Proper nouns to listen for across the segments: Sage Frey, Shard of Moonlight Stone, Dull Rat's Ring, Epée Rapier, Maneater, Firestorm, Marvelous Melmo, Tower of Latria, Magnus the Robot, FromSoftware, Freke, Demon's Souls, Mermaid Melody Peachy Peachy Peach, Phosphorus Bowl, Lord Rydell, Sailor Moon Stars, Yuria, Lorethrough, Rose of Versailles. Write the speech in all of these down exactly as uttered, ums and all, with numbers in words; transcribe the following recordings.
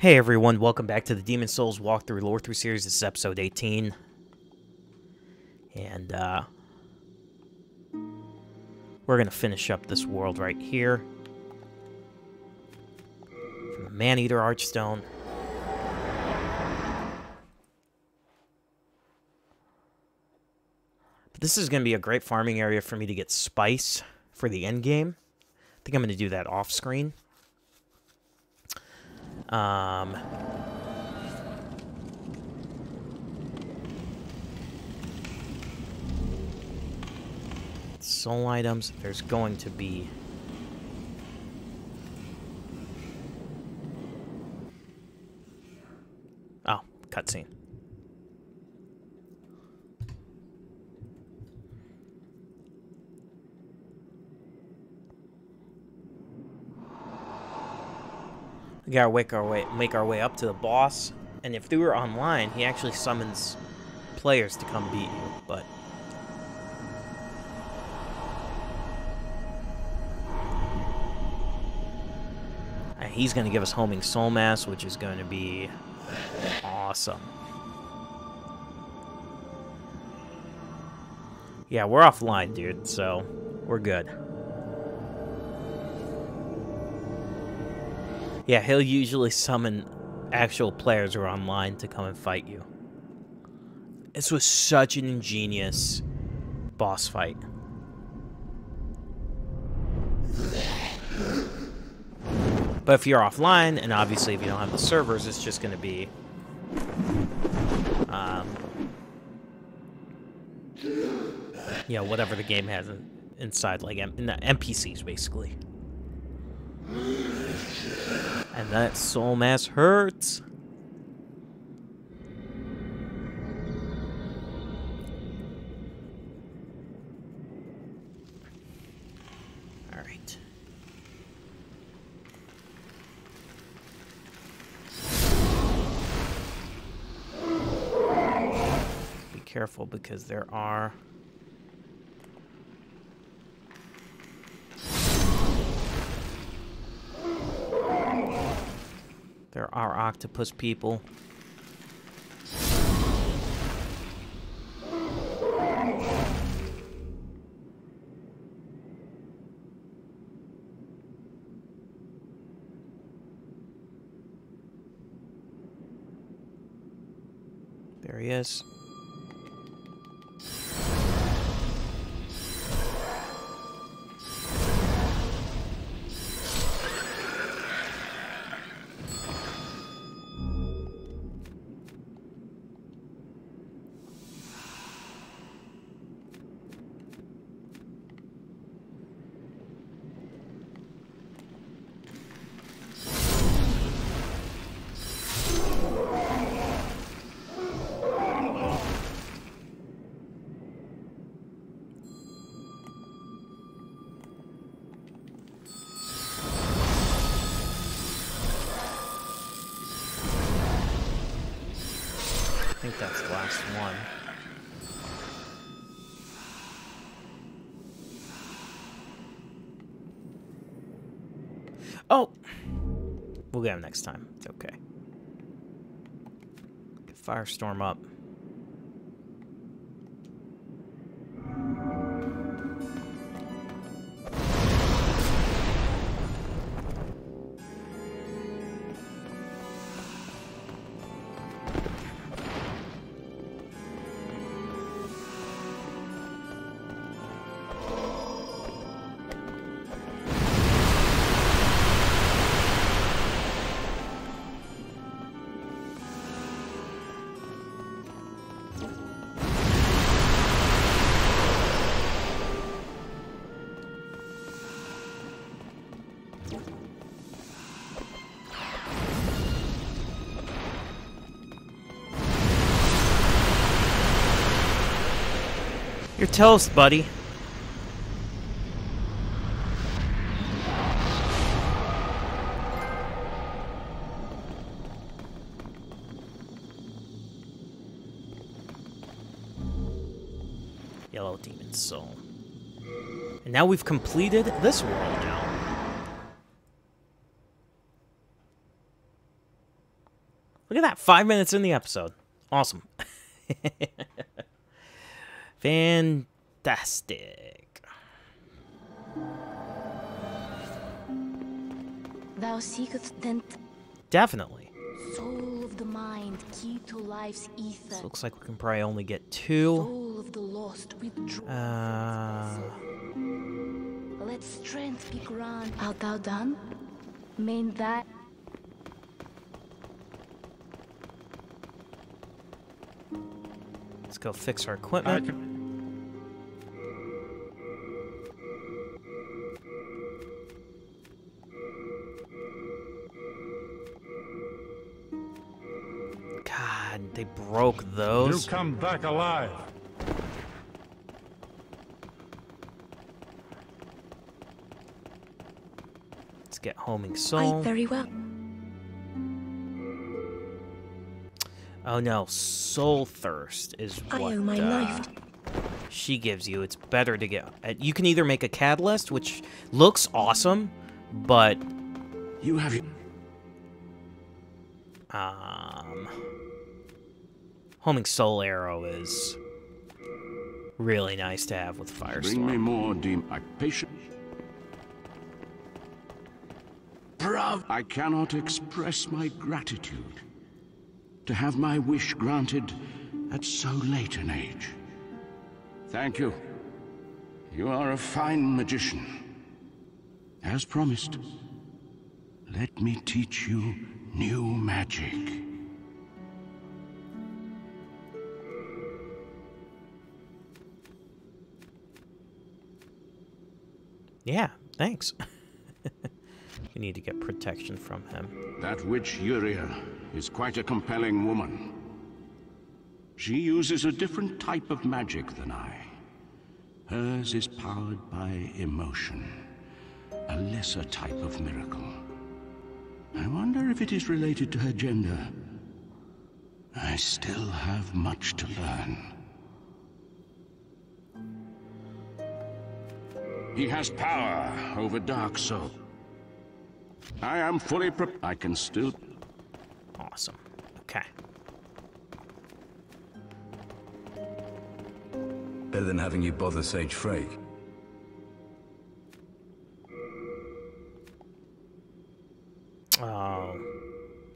Hey everyone, welcome back to the Demon's Souls Walkthrough Lore Through Series. This is episode eighteen. And, uh... we're gonna finish up this world right here. From the Maneater Archstone. But this is gonna be a great farming area for me to get spice for the end game. I think I'm gonna do that off screen. Um, soul items, there's going to be oh, cutscene. We gotta make our way, make our way up to the boss, and if they were online, he actually summons players to come beat you, but... And he's gonna give us homing soul mass, which is gonna be awesome. Yeah, we're offline, dude, so we're good. Yeah, he'll usually summon actual players who are online to come and fight you. This was such an ingenious boss fight. But if you're offline, and obviously if you don't have the servers, it's just going to be... Um, you know, whatever the game has inside, like N P Cs, basically. And that soul mass hurts. All right. Be careful because there are... There are octopus people. There he is. I think that's the last one. Oh! We'll get him next time. It's okay. Get Firestorm up. You're toast, buddy. Yellow Demon's Soul. And now we've completed this world now. Look at that. Five minutes in the episode. Awesome. Fantastic. Thou seekest then. Definitely. Soul of the mind, key to life's ether. This looks like we can probably only get two. Soul of the lost, uh... let strength be granted. Art thou done? Mean that. Let's go fix our equipment. God, they broke those. You come back alive. Let's get homing soul. I very well. Oh no, soul thirst is what I owe my uh, life. She gives you. It's better to get. Uh, you can either make a catalyst, which looks awesome, but you have. Um, homing soul arrow is really nice to have with Firestorm. Bring me more, deem I patient. Bravo! I cannot express my gratitude. To have my wish granted at so late an age. Thank you. You are a fine magician. As promised, let me teach you new magic. Yeah, thanks. We need to get protection from him. That witch Yuria is quite a compelling woman. She uses a different type of magic than I. Hers is powered by emotion, a lesser type of miracle. I wonder if it is related to her gender. I still have much to learn. He has power over dark souls. I am fully prepared. I can still. Awesome. Okay. Better than having you bother Sage Frey. Oh,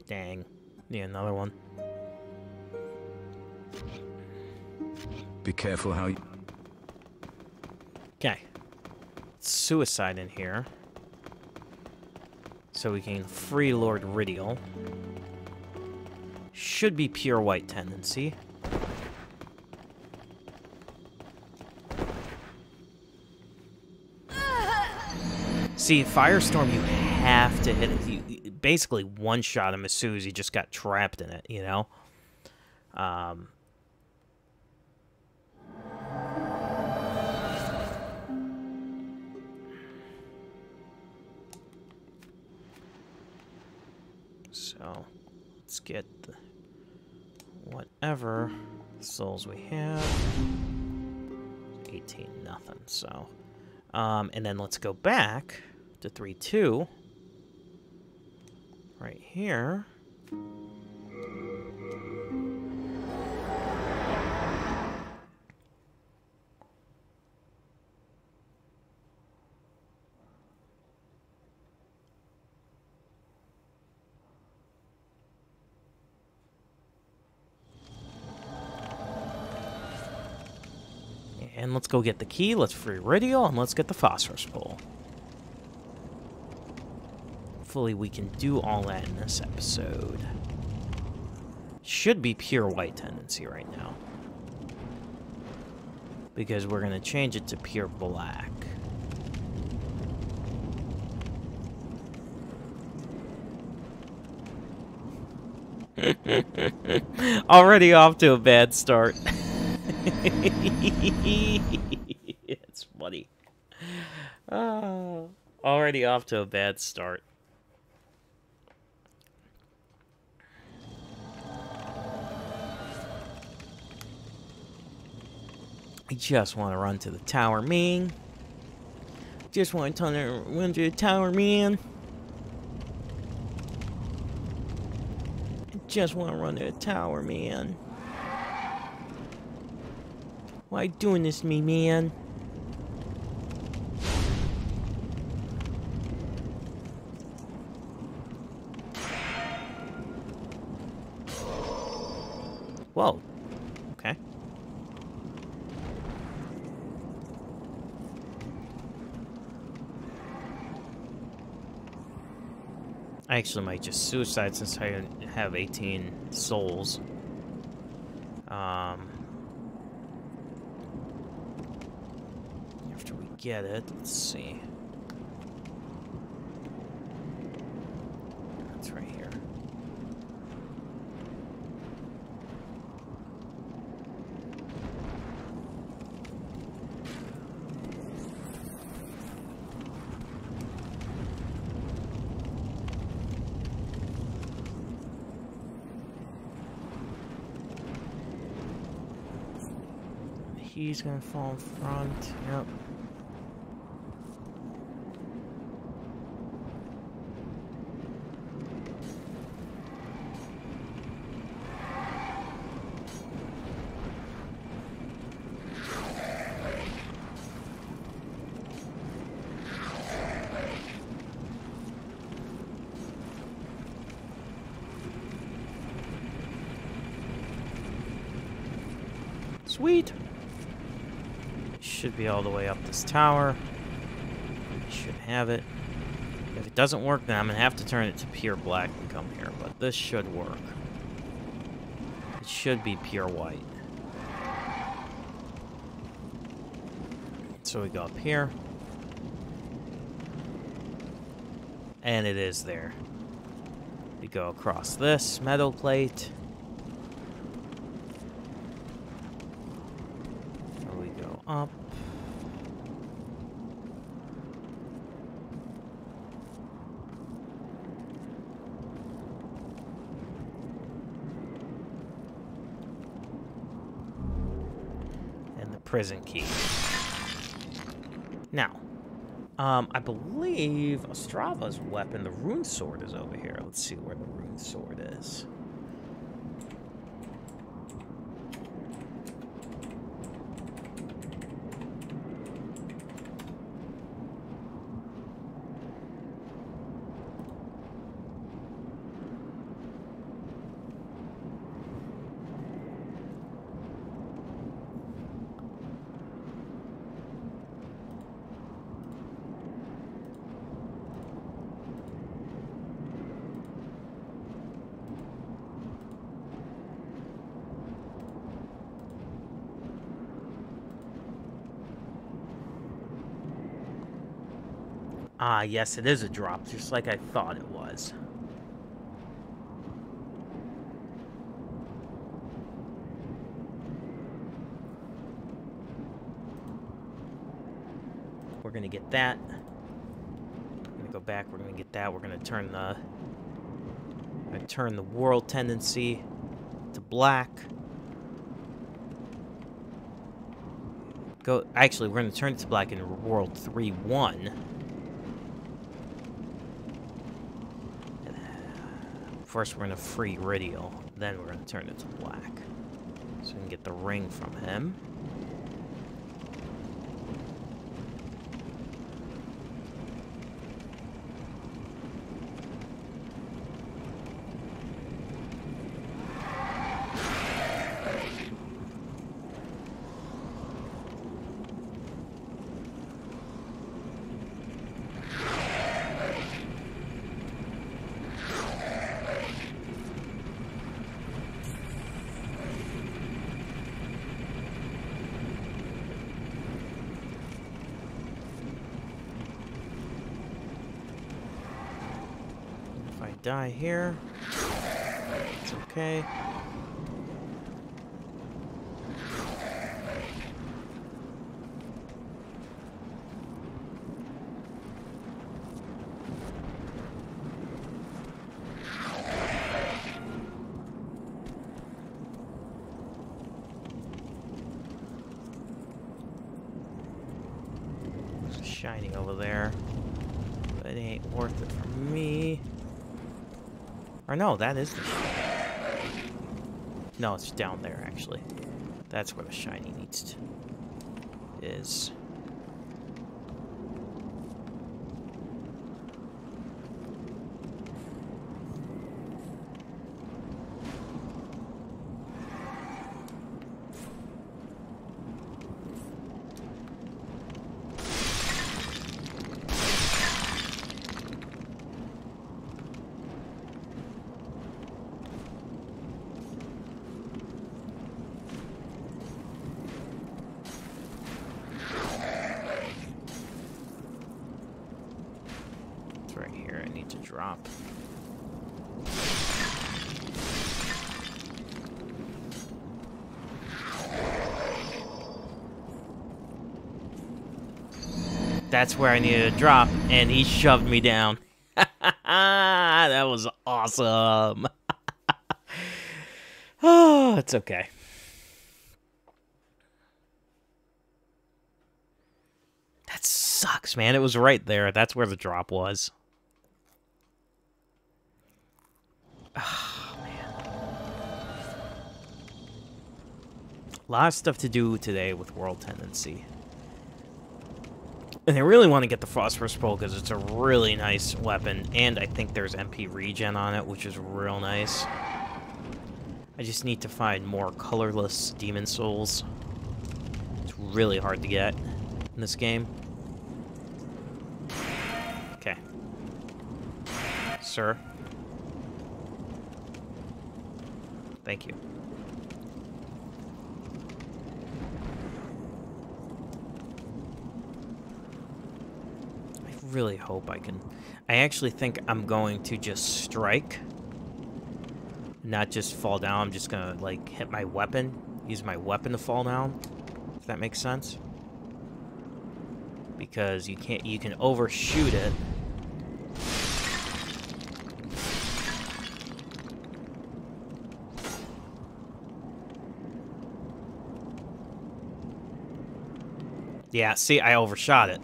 dang. Yeah, another one. Be careful how you. Okay. It's suicide in here. So we can free Lord Rydell. Should be pure white tendency. See, Firestorm, you have to hit it. You basically one-shot him as soon as he just got trapped in it, you know? Um... So, let's get the whatever souls we have. eighteen, nothing, so. Um, and then let's go back to three two. Right here. And let's go get the key, let's free Rydell, and let's get the Phosphorus Bowl. Hopefully we can do all that in this episode. Should be pure white tendency right now. Because we're going to change it to pure black. Already off to a bad start. It's funny. Oh, already off to a bad start. I just want to run to the tower, man. Just want to run to the tower, man. just want to run to the tower, man. Why doing this to me, man? Whoa. Okay. I actually might just suicide since I have eighteen souls. Um... After we get it, let's see. That's right here. He's gonna fall in front. Yep. Sweet. Should be all the way up this tower. I should have it. If it doesn't work, then I'm gonna have to turn it to pure black and come here, but this should work. It should be pure white. So we go up here. And it is there. We go across this metal plate. Up. And the prison key. Now, um, I believe Ostrava's weapon, the rune sword, is over here. Let's see where the rune sword is. Ah, yes, it is a drop, just like I thought it was. We're gonna get that. We're gonna go back, we're gonna get that, we're gonna turn the we're gonna turn the world tendency to black. Go actually we're gonna turn it to black in world three one. First, we're going to free Rydell, then we're going to turn it to black. So we can get the ring from him. Die here. It's okay. It's shiny over there, but it ain't worth it for me. Or no, that is the shard. No, it's down there, actually. That's where the shiny needs to... is. That's where I needed to drop, and he shoved me down. That was awesome. Oh, it's okay. That sucks, man. It was right there. That's where the drop was. Oh, man. A lot of stuff to do today with World Tendency. And I really want to get the Phosphorus Bowl because it's a really nice weapon. And I think there's M P regen on it, which is real nice. I just need to find more colorless Demon's Souls. It's really hard to get in this game. Okay. Sir. Thank you. Really hope I can. I actually think I'm going to just strike, not just fall down. I'm just gonna like hit my weapon, use my weapon to fall down, if that makes sense, because you can't, you can overshoot it. Yeah, see, I overshot it.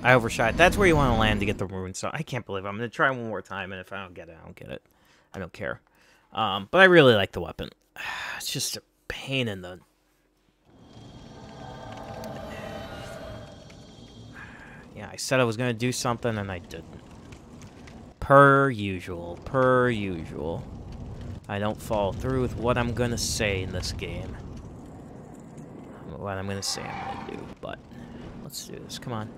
I overshot. That's where you want to land to get the rune. So I can't believe it. I'm going to try one more time, and if I don't get it, I don't get it. I don't care. Um, but I really like the weapon. It's just a pain in the... Yeah, I said I was going to do something, and I didn't. Per usual. Per usual. I don't follow through with what I'm going to say in this game. What I'm going to say I'm going to do, but... Let's do this. Come on.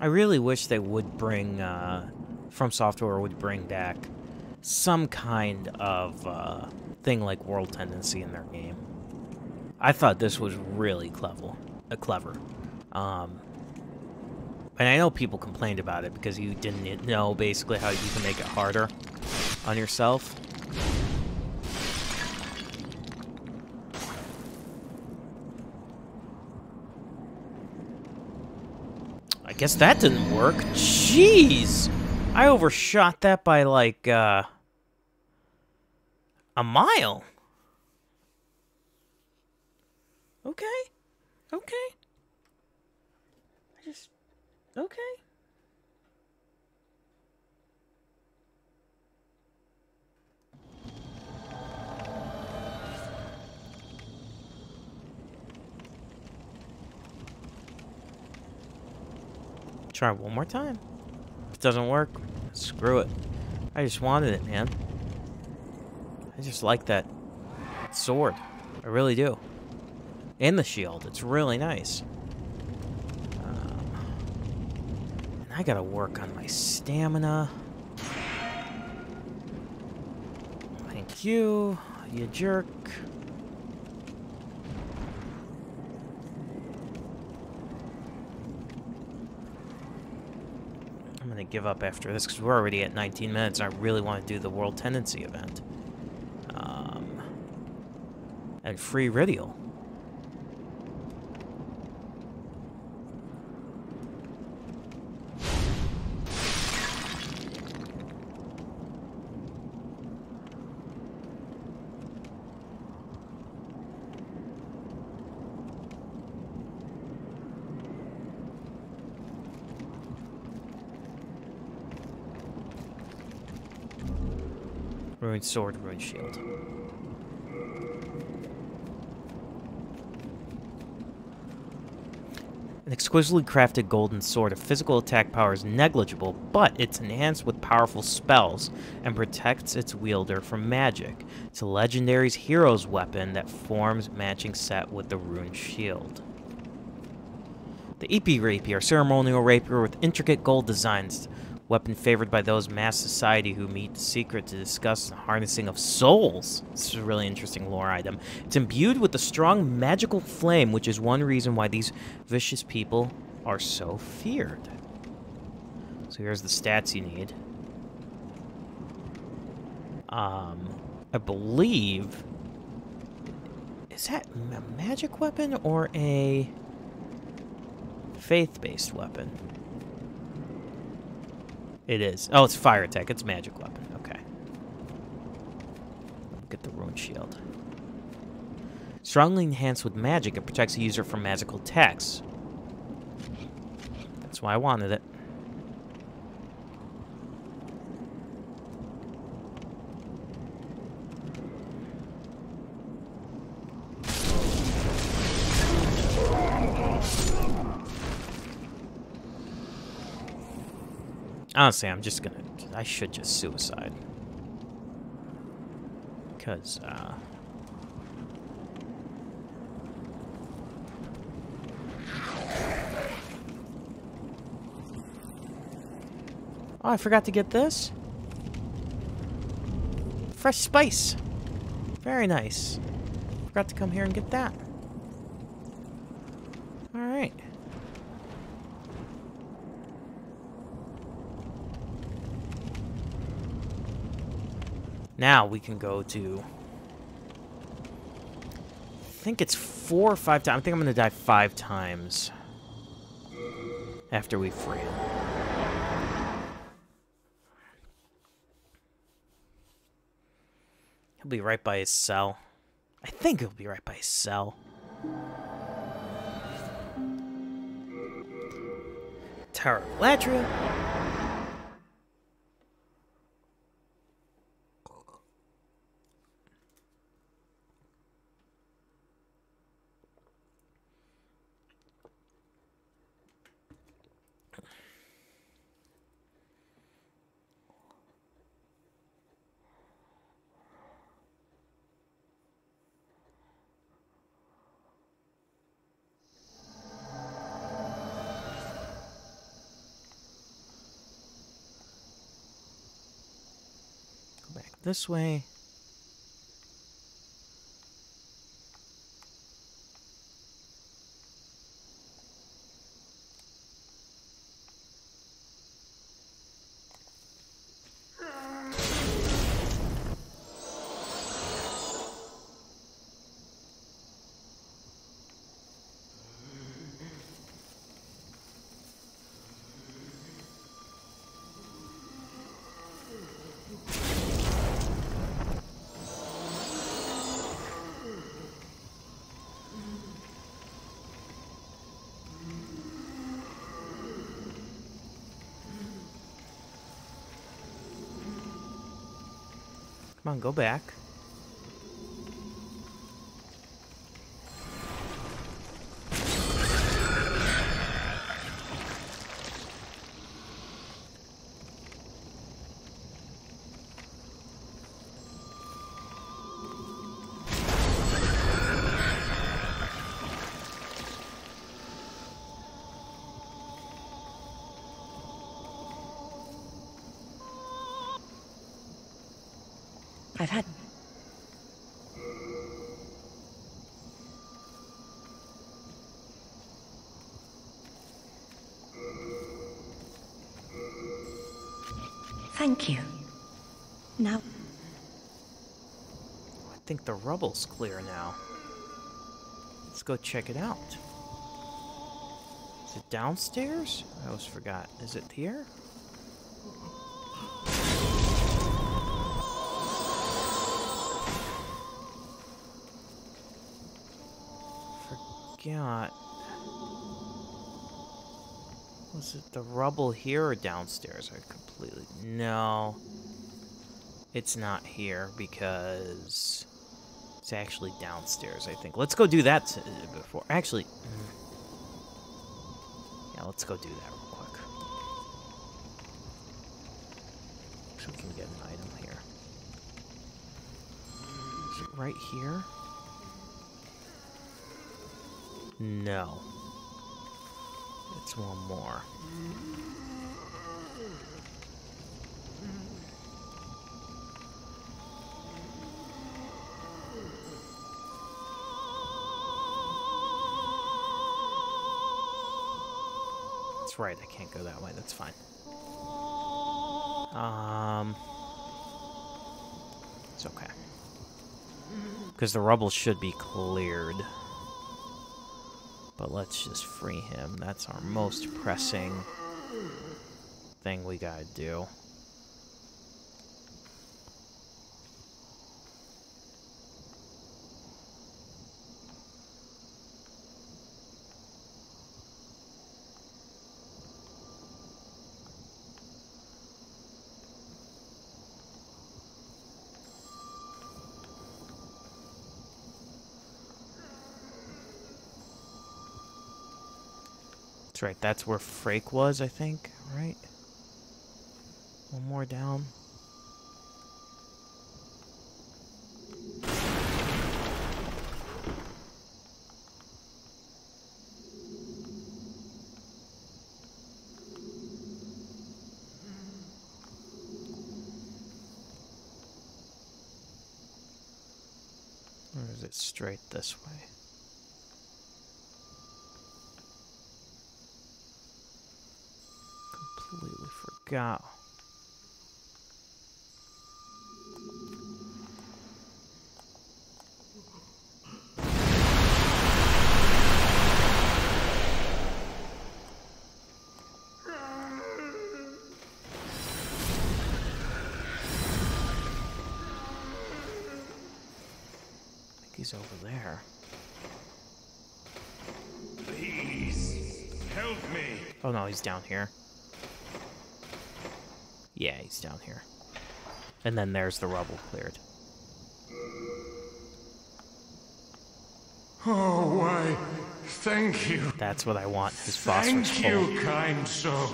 I really wish they would bring, uh, FromSoftware would bring back some kind of uh, thing like World Tendency in their game. I thought this was really clever. Uh, clever. Um, and I know people complained about it because you didn't know basically how you can make it harder on yourself. Guess that didn't work. Jeez! I overshot that by, like, uh... a mile. Okay. Okay. I just... Okay. Try one more time. If it doesn't work, screw it. I just wanted it, man. I just like that sword. I really do. And the shield. It's really nice. Um, and I gotta work on my stamina. Thank you, you jerk. Give up after this because we're already at nineteen minutes and I really want to do the World Tendency event. Um, and free Rydell. Ruined sword, ruined shield. An exquisitely crafted golden sword of physical attack power is negligible, but it's enhanced with powerful spells and protects its wielder from magic. It's a legendary's hero's weapon that forms matching set with the ruined shield. The Epée Rapier, ceremonial rapier with intricate gold designs, weapon favored by those mass society who meet the secret to discuss the harnessing of souls. This is a really interesting lore item. It's imbued with a strong magical flame, which is one reason why these vicious people are so feared. So here's the stats you need. Um, I believe... Is that a magic weapon or a faith-based weapon? It is. Oh, it's fire attack. It's magic weapon. Okay. Get the ruined shield. Strongly enhanced with magic, it protects the user from magical attacks. That's why I wanted it. Honestly, I'm just gonna... I should just suicide. Because, uh... oh, I forgot to get this. Fresh spice. Very nice. Forgot to come here and get that. Alright. Now we can go to, I think it's four or five times. I think I'm going to die five times after we free him. He'll be right by his cell. I think he'll be right by his cell. Tower of Latria. This way. Come on, go back. I've had... Thank you. Now... I think the rubble's clear now. Let's go check it out. Is it downstairs? I always forgot. Is it here? God. Was it the rubble here or downstairs? I completely... No. It's not here because it's actually downstairs, I think. Let's go do that before. Actually, yeah, let's go do that real quick. So we can get an item here. Is it right here? No. It's one more. That's right, I can't go that way, that's fine. Um, it's okay. Because the rubble should be cleared. But let's just free him. That's our most pressing thing we gotta do. Right, that's where Freke was, I think, right? One more down. Or is it straight this way? Go. I think he's over there. Please help me. Oh no, he's down here. Yeah, he's down here. And then there's the rubble cleared. Oh, why, thank you. That's what I want, his phosphorus bowl. Thank you, kind soul.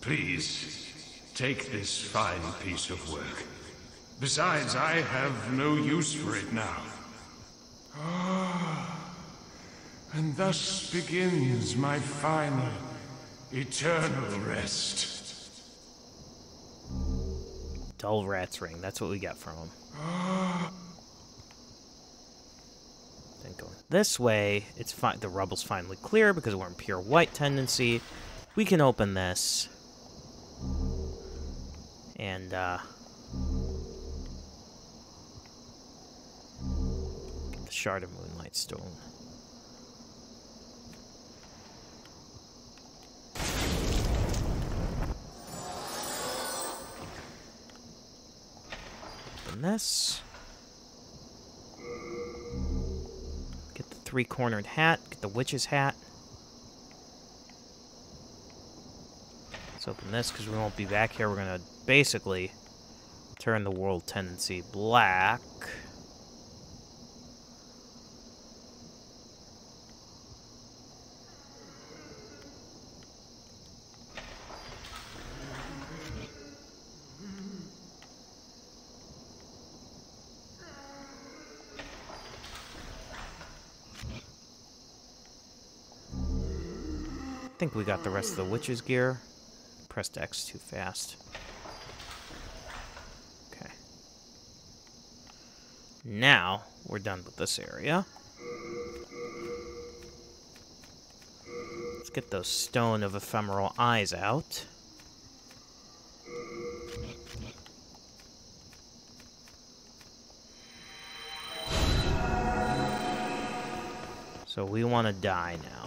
Please, take this fine piece of work. Besides, I have no use for it now. Ah, and thus begins my final, eternal rest. Dull Rat's Ring. That's what we got from him. Then going this way, it's fine. The rubble's finally clear because we're in pure white tendency. We can open this, and uh, get the Shard of Moonlight Stone. This. Get the three-cornered hat. Get the witch's hat. Let's open this because we won't be back here. We're gonna basically turn the world tendency black. I think we got the rest of the witch's gear. Pressed X too fast. Okay. Now we're done with this area. Let's get those stone of ephemeral eyes out. So we want to die now.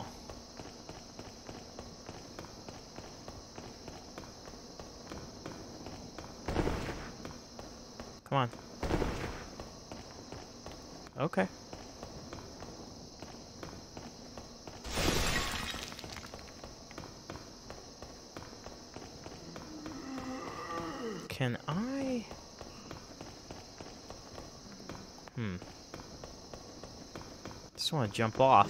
Come on. Okay. Can I? Hmm. Just want to jump off.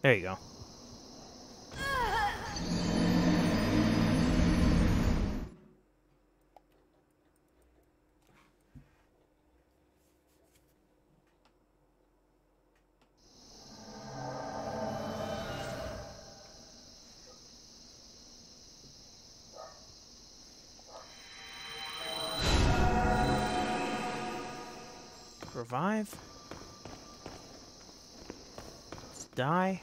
There you go. Revive. Let's die.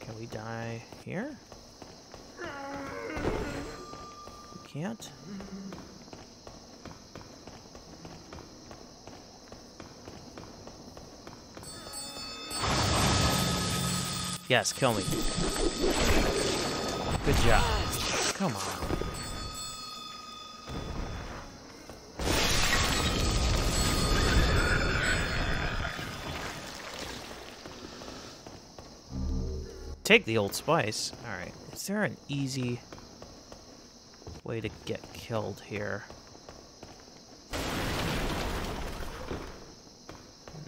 Can we die here? We can't. Yes, kill me. Good job. Come on. Take the Old Spice. Alright, is there an easy way to get killed here?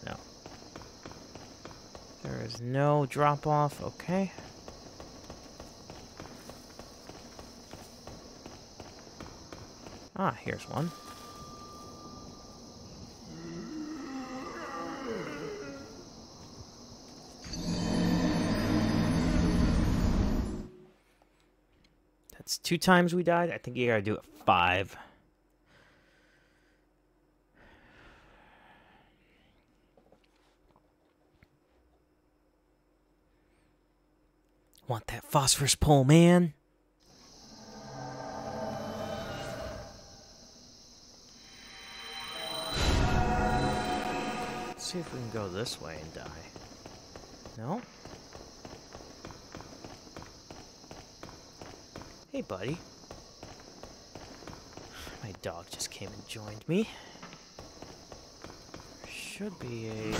No. There is no drop-off, okay. Ah, here's one. Two times we died? I think you gotta do it five. Want that phosphorus pole, man? Let's see if we can go this way and die. No? Hey, buddy. My dog just came and joined me. There should be a...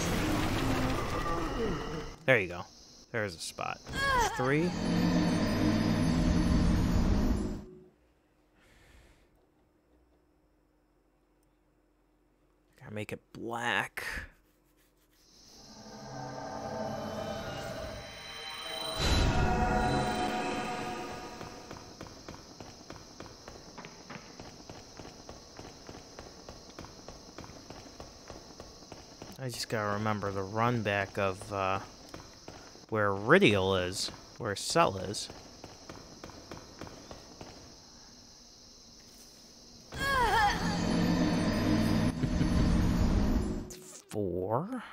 There you go. There's a spot. There's three. Gotta make it black. I just gotta remember the run back of uh, where Rydell is, where Cell is. Four.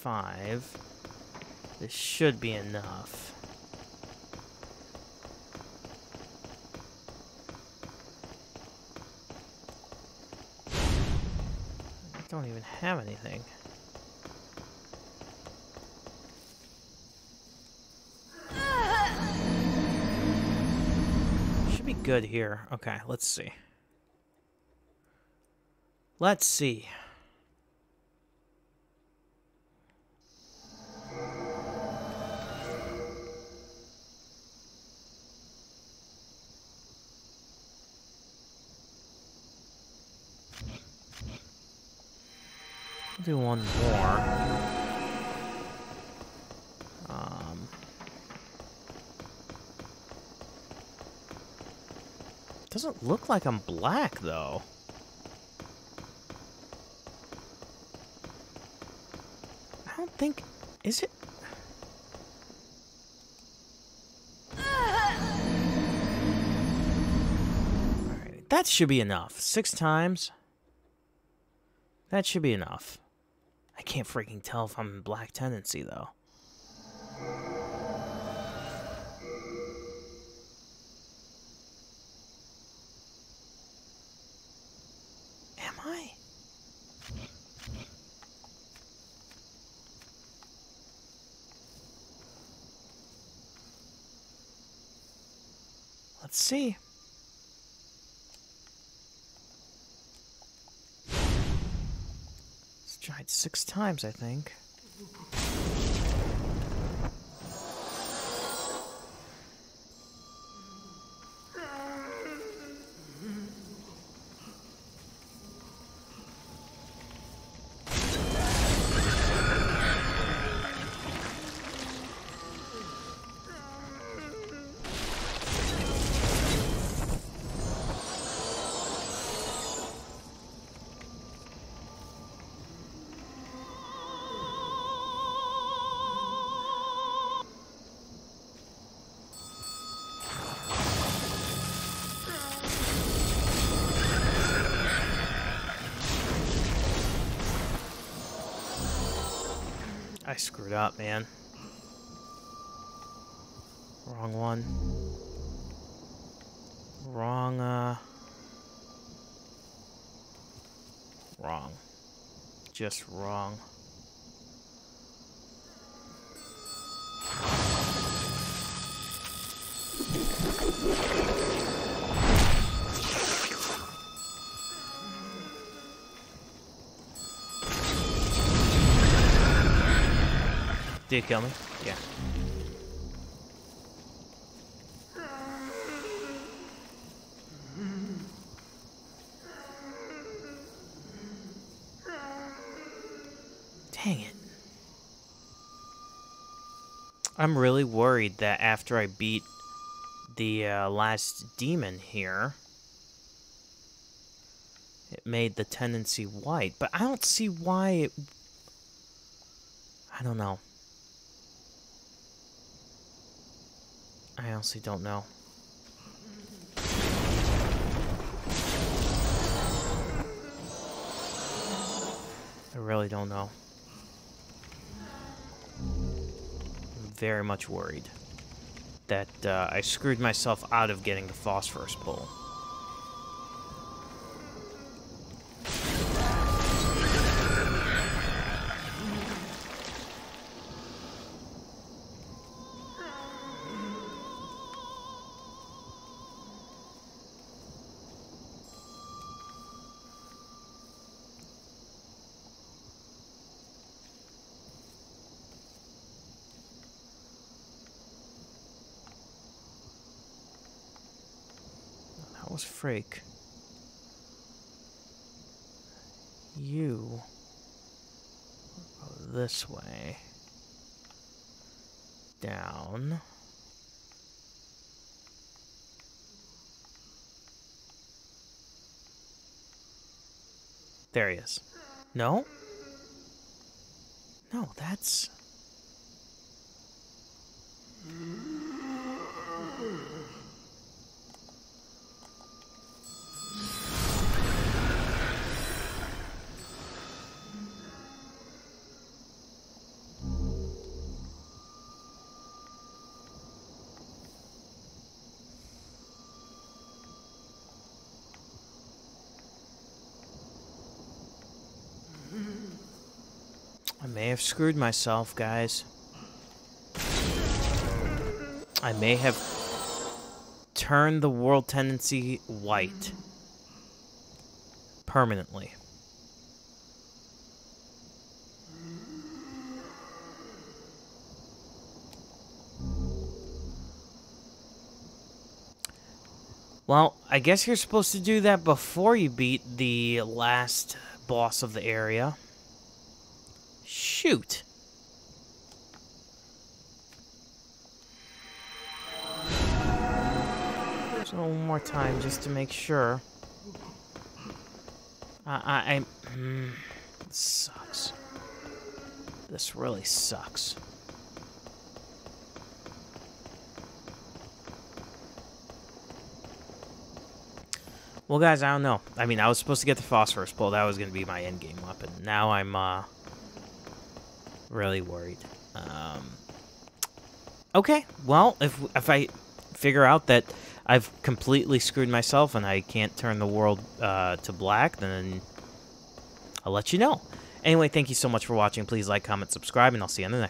Five. This should be enough. I don't even have anything. Should be good here. Okay, let's see. Let's see. Do one more. Um, doesn't look like I'm black though. I don't think. Is it? All right, that should be enough. Six times. That should be enough. I can't freaking tell if I'm in black tendency, though. Am I? Let's see. Tried six times, I think. I screwed up, man. Wrong one. Wrong, uh... Wrong. Just wrong. Did you kill me? Yeah. Dang it. I'm really worried that after I beat the uh, last demon here, it made the tendency white. But I don't see why it... I don't know. I honestly don't know. I really don't know. I'm very much worried that uh, I screwed myself out of getting the Phosphorus Bowl. Freke, you go this way, down, there he is. No? No, that's... I may have screwed myself, guys. I may have turned the world tendency white. Permanently. Well, I guess you're supposed to do that before you beat the last boss of the area. Shoot. Just one more time, just to make sure. I, I, I mm, this sucks. This really sucks. Well, guys, I don't know. I mean, I was supposed to get the Phosphorus Bowl. That was going to be my endgame weapon. Now I'm uh, really worried. Um, okay, well, if, if I figure out that I've completely screwed myself and I can't turn the world uh, to black, then I'll let you know. Anyway, thank you so much for watching. Please like, comment, subscribe, and I'll see you on the next one.